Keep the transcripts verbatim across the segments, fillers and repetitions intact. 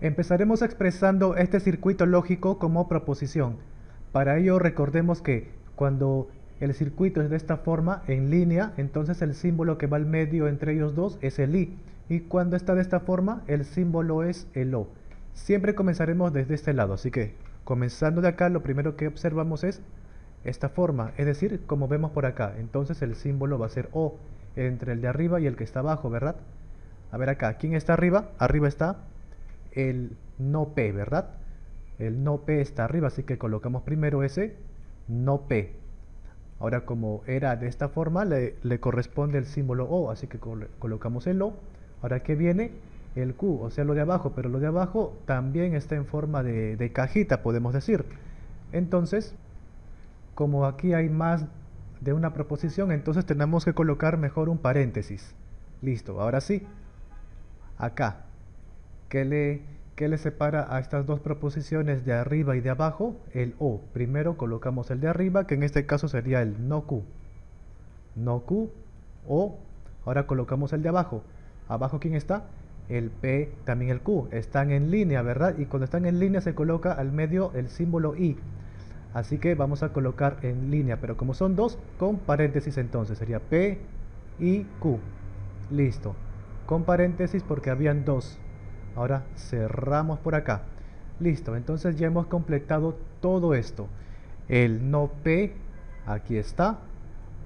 Empezaremos expresando este circuito lógico como proposición. Para ello recordemos que cuando el circuito es de esta forma, en línea, entonces el símbolo que va al medio entre ellos dos es el I. Y cuando está de esta forma, el símbolo es el O. Siempre comenzaremos desde este lado, así que comenzando de acá, lo primero que observamos es esta forma, es decir, como vemos por acá. Entonces el símbolo va a ser O entre el de arriba y el que está abajo, ¿verdad? A ver acá, ¿quién está arriba? Arriba está el no P, ¿verdad? El no P está arriba, así que colocamos primero ese no P. Ahora, como era de esta forma, le, le corresponde el símbolo O, así que col- colocamos el O. Ahora, ¿qué viene? El Q, o sea, lo de abajo, pero lo de abajo también está en forma de, de cajita, podemos decir. Entonces, como aquí hay más de una proposición, entonces tenemos que colocar mejor un paréntesis. Listo, ahora sí. Acá, ¿qué le, qué le separa a estas dos proposiciones de arriba y de abajo? El O. Primero colocamos el de arriba, que en este caso sería el no Q. No Q, O. Ahora colocamos el de abajo. ¿Abajo quién está? El P, también el Q. Están en línea, ¿verdad? Y cuando están en línea se coloca al medio el símbolo I. Así que vamos a colocar en línea, pero como son dos, con paréntesis entonces. Sería P, I, Q. Listo. Con paréntesis porque habían dos. Ahora cerramos por acá. Listo, entonces ya hemos completado todo esto. El no P, aquí está.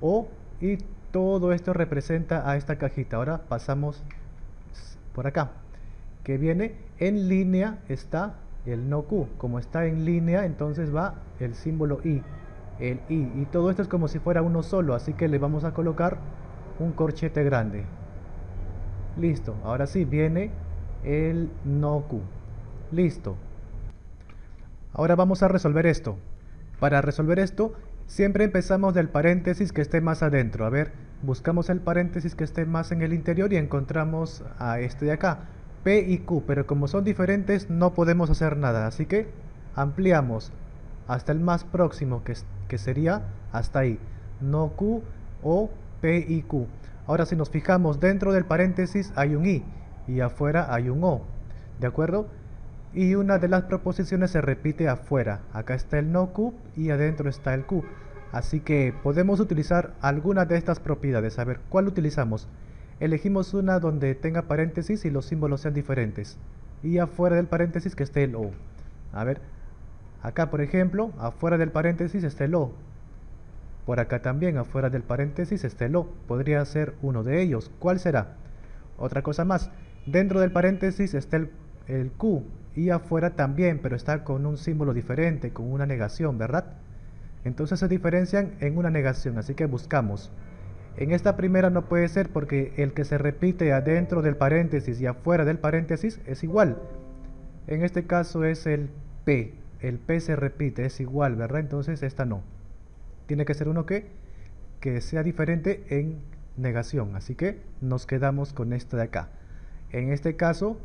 O, y todo esto representa a esta cajita. Ahora pasamos por acá. Que viene en línea está el no Q. Como está en línea, entonces va el símbolo I. El I. Y todo esto es como si fuera uno solo. Así que le vamos a colocar un corchete grande. Listo. Ahora sí, viene el no Q. Listo. Ahora vamos a resolver esto. Para resolver esto, siempre empezamos del paréntesis que esté más adentro. A ver, buscamos el paréntesis que esté más en el interior y encontramos a este de acá, P y Q, pero como son diferentes no podemos hacer nada, así que ampliamos hasta el más próximo, que, que sería hasta ahí, no Q, O, P y Q. Ahora, si nos fijamos, dentro del paréntesis hay un I y afuera hay un O, ¿de acuerdo? Y una de las proposiciones se repite afuera. Acá está el no Q y adentro está el Q. Así que podemos utilizar alguna de estas propiedades. A ver, ¿cuál utilizamos? Elegimos una donde tenga paréntesis y los símbolos sean diferentes. Y afuera del paréntesis que esté el O. A ver, acá por ejemplo, afuera del paréntesis está el O. Por acá también, afuera del paréntesis está el O. Podría ser uno de ellos. ¿Cuál será? Otra cosa más. Dentro del paréntesis está el, el Q. Y afuera también, pero está con un símbolo diferente, con una negación, ¿verdad? Entonces se diferencian en una negación, así que buscamos. En esta primera no puede ser porque el que se repite adentro del paréntesis y afuera del paréntesis es igual. En este caso es el P. El P se repite, es igual, ¿verdad? Entonces esta no. Tiene que ser uno que, que sea diferente en negación, así que nos quedamos con esta de acá. En este caso...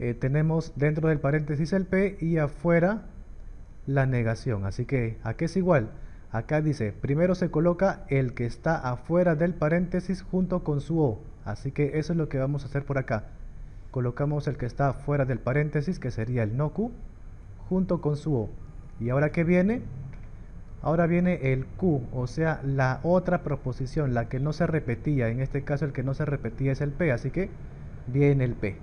Eh, tenemos dentro del paréntesis el P y afuera la negación, así que aquí es igual. Acá dice, primero se coloca el que está afuera del paréntesis junto con su O, así que eso es lo que vamos a hacer por acá. Colocamos el que está afuera del paréntesis, que sería el no Q, junto con su O. Y ahora que viene, ahora viene el Q, o sea la otra proposición, la que no se repetía. En este caso el que no se repetía es el P, así que viene el P.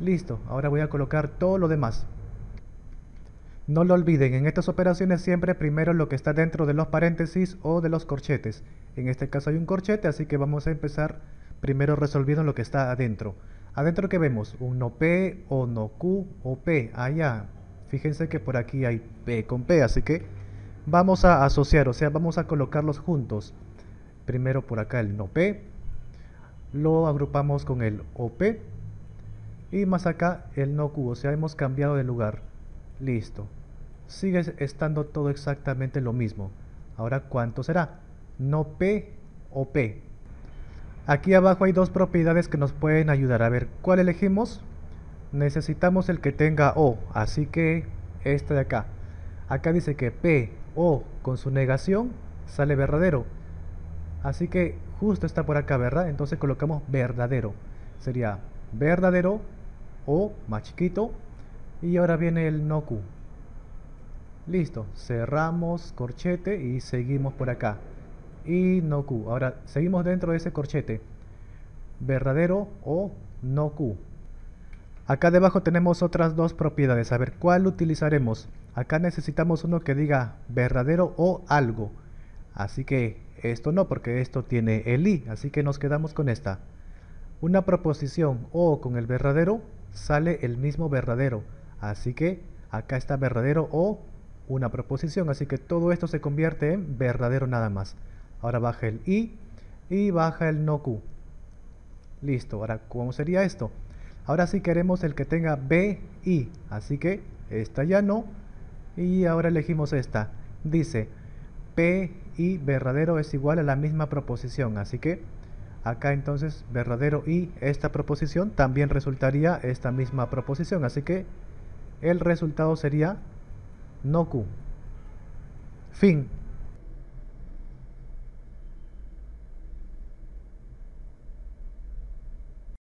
Listo, ahora voy a colocar todo lo demás. No lo olviden, en estas operaciones siempre primero lo que está dentro de los paréntesis o de los corchetes. En este caso hay un corchete, así que vamos a empezar primero resolviendo lo que está adentro. Adentro, ¿qué vemos? Un no P, o no Q, o P. Allá, fíjense que por aquí hay P con P, así que vamos a asociar, o sea, vamos a colocarlos juntos. Primero por acá el no P, lo agrupamos con el O P. Y más acá el no Q, o sea, hemos cambiado de lugar. Listo. Sigue estando todo exactamente lo mismo. Ahora, ¿cuánto será? No P o P. Aquí abajo hay dos propiedades que nos pueden ayudar. A ver, ¿cuál elegimos? Necesitamos el que tenga O, así que este de acá. Acá dice que P, O, con su negación, sale verdadero. Así que justo está por acá, ¿verdad? Entonces colocamos verdadero. Sería verdadero, O más chiquito, y ahora viene el no Q. Listo, cerramos corchete y seguimos por acá y no Q. Ahora seguimos dentro de ese corchete, verdadero o no Q. Acá debajo tenemos otras dos propiedades, a ver cuál utilizaremos. Acá necesitamos uno que diga verdadero o algo, así que esto no, porque esto tiene el i, así que nos quedamos con esta. Una proposición o con el verdadero sale el mismo verdadero, así que acá está verdadero o una proposición, así que todo esto se convierte en verdadero nada más. Ahora baja el i y baja el no q. Listo, ahora ¿cómo sería esto? Ahora sí queremos el que tenga b, i, así que esta ya no, y ahora elegimos esta. Dice p y verdadero es igual a la misma proposición, así que acá entonces verdadero y esta proposición también resultaría esta misma proposición, así que el resultado sería no Q. Fin.